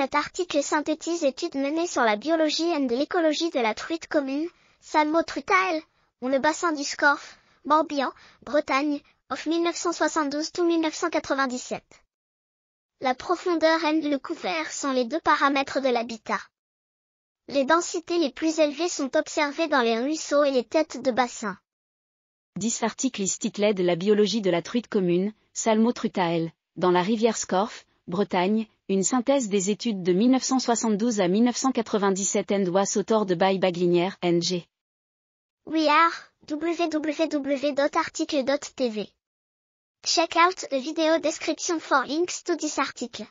Cet article synthétise études menées sur la biologie et de l'écologie de la truite commune, Salmo trutta on le bassin du Scorff, Morbihan, Bretagne, of 1972 to 1997. La profondeur et le couvert sont les deux paramètres de l'habitat. Les densités les plus élevées sont observées dans les ruisseaux et les têtes de bassin. 10 articles isticlés de la biologie de la truite commune, Salmo trutta dans la rivière Scorff, Bretagne, une synthèse des études de 1972 à 1997 and was authored by Baglinière NG. We are www.article.tv. Check out the video description for links to this article.